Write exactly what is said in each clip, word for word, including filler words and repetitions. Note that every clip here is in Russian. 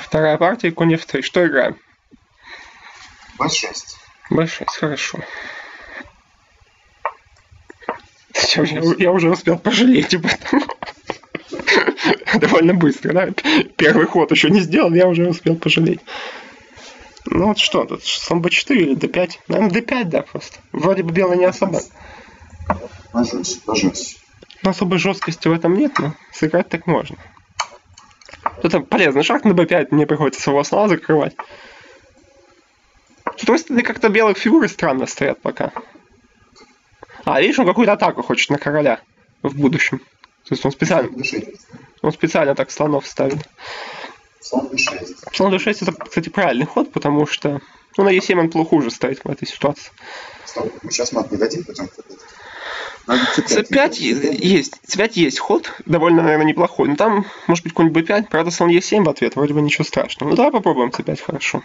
Вторая партия, конь эф три. Что играем? бэ шесть. бэ шесть, хорошо. Я, я уже успел пожалеть об этом. Довольно быстро, да? Первый ход еще не сделал, я уже успел пожалеть. Ну вот что, тут слон бэ четыре или дэ пять? Наверное, дэ пять, да, просто. Вроде бы белый не особо. Ложусь, ложусь. Но особой жесткости в этом нет, но сыграть так можно. Это полезный шаг на бэ пять, мне приходится своего слона закрывать. С другой стороны, как-то белых фигуры странно стоят пока. А, видишь, он какую-то атаку хочет на короля в будущем. То есть он специально... Он специально так слонов ставит. Слон дэ шесть. Слон дэ шесть это, кстати, правильный ход, потому что... Ну, на е семь он плохо уже ставит в этой ситуации. Стоп, мы сейчас мат не дадим, потом... цэ пять есть, цэ пять есть ход, довольно, наверное, неплохой. Но там, может быть, конь бэ пять, правда, слон е семь в ответ, вроде бы ничего страшного. Ну, давай попробуем цэ пять, хорошо.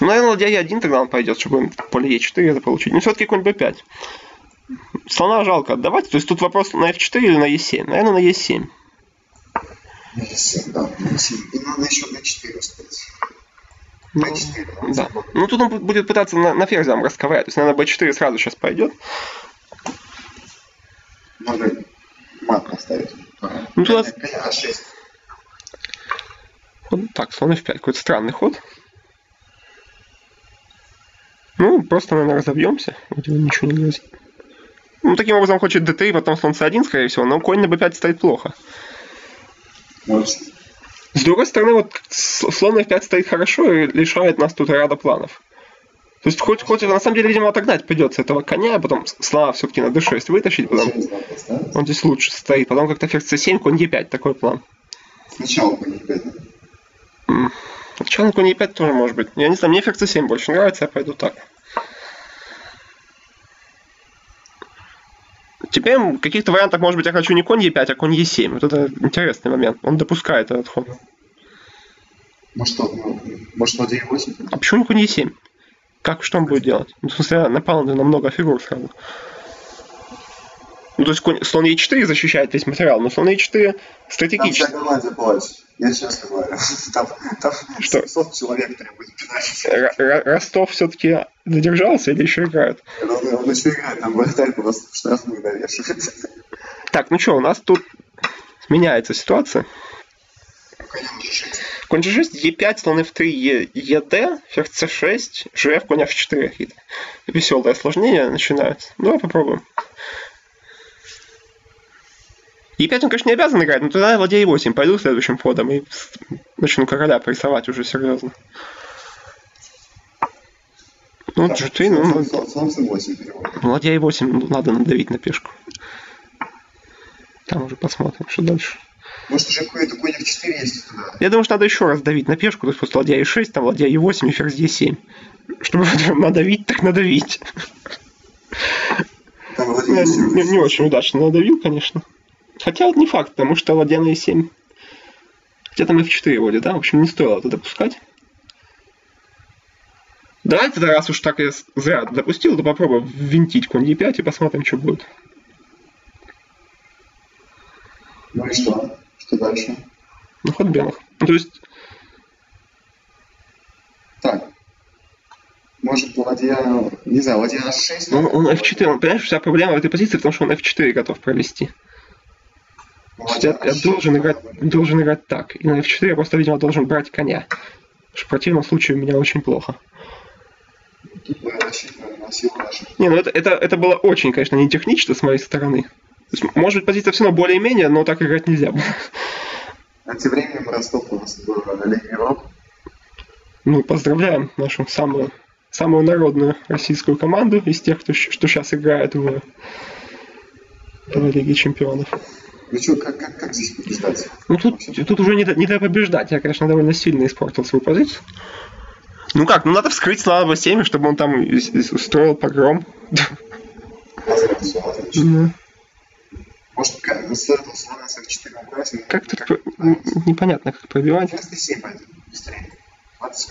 Ну, наверное, ладья е один тогда он пойдет, чтобы поле е четыре это получить. Но все-таки конь бэ пять. Слона жалко отдавать, то есть тут вопрос на эф четыре или на е семь? Наверное, на е семь. На е семь, да, на е семь. И надо еще на е четыре успеть. Ну, бэ четыре, да. Ну тут он будет пытаться на, на ферзям расковырять. То есть, наверное, бэ четыре сразу сейчас пойдет. Надо мат поставить. Ага. Ну, туда... а шесть. Вот так, слон эф пять. Какой-то странный ход. Ну, просто, наверное, разобьемся. Вроде ничего не грозит. Ну, таким образом хочет дэ три, потом слон цэ один, скорее всего. Но конь на бэ пять стоит плохо. Может. С другой стороны, вот слон эф пять стоит хорошо и лишает нас тут ряда планов. То есть, хоть, хоть на самом деле, видимо, отогнать придется этого коня, а потом слона все-таки на дэ шесть вытащить, потом он здесь лучше стоит, потом как-то ферзь цэ семь, конь е пять, такой план. Сначала конь е пять. Сначала конь е пять тоже может быть. Я не знаю, мне ферзь цэ семь больше нравится, я пойду так. Теперь в каких-то вариантах, может быть, я хочу не конь е пять, а конь е семь. Вот это интересный момент. Он допускает этот ход. Может, может ладья е восемь? А почему не конь е семь? Как, что он будет делать? Ну, в смысле, напал на много фигур сразу. Ну, то есть, конь, слон е четыре защищает весь материал, но слон е четыре стратегически... Там вся команда, я сейчас говорю. Там, там что? шестьсот человек требует пенальти. Ростов все-таки задержался или еще играют? Он, он еще играет, там вратарь просто в штрафную навешивает. Так, ну что, у нас тут меняется ситуация. Конь же шесть, е пять, слон эф три, ед, ферзь цэ шесть, жф, конь эф четыре. Какие-то веселые осложнения начинаются. Давай попробуем. е пять он, конечно, не обязан играть, но тогда ладья е восемь. Пойду следующим ходом и начну короля прессовать уже серьезно. Ну, так, джи три, ну... Слон цэ восемь. Ну, ладья е восемь надо надавить на пешку. Там уже посмотрим, что дальше. Может, уже какой-то конь эф четыре есть туда? Я думаю, что надо еще раз давить на пешку. То есть, просто ладья е шесть, там ладья е восемь и ферзь е семь. Чтобы надавить, так надавить. Там ладья е семь. Не, не, не очень удачно надавил, конечно. Хотя вот не факт, потому что ладья на е семь. Хотя там эф четыре вроде, да? В общем, не стоило это допускать. Давайте тогда, раз уж так я зря допустил, то попробуем ввинтить конь е пять и посмотрим, что будет. Ну и что? Что дальше? Ну, ход белых. Ну, то есть... Так. Может, ладья... Не знаю, ладья на шесть? Он, он эф четыре, он, понимаешь, вся проблема в этой позиции, потому что он эф четыре готов провести. Я, я должен, играть, должен играть так. И на эф четыре я просто, видимо, должен брать коня. Потому что в противном случае у меня очень плохо. Не, ну это, это, это было очень, конечно, не технично с моей стороны. То есть, может быть, позиция все равно более-менее, но так играть нельзя было. А тем временем Ростов у нас был на Лиге Европы. Ну, поздравляем нашу самую, самую народную российскую команду из тех, кто, что сейчас играет в, в Лиге Чемпионов. Ну что, как, как, как здесь побеждать? Ну тут, тут уже не до, не до побеждать. Я, конечно, довольно сильно испортил свою позицию. Ну как, ну надо вскрыть слона бэ семь, чтобы он там устроил погром. Может, с этого слона с эф четыре убрать? Как-то непонятно, как пробивать.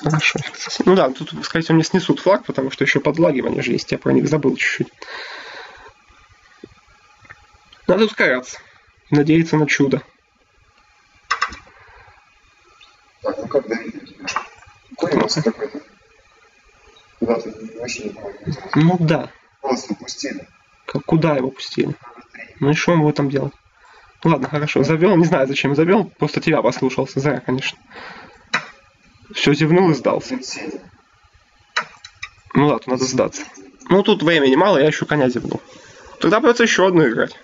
Хорошо. Ну да, тут, скорее всего, мне снесут флаг, потому что еще подлагивание же есть. Я про них забыл чуть-чуть. Надо ускоряться. Надеяться на чудо. двадцать какой-то. Куда-то вообще не помню. Ну да. Просто пустили. Как, куда его пустили? Ну и что он будет там делать? Ладно, хорошо. Завел, не знаю зачем завел, просто тебя послушался. Зря, конечно. Все, зевнул и сдался. Ну ладно, надо сдаться. Ну тут времени мало, я еще коня зевнул. Тогда придется еще одну играть.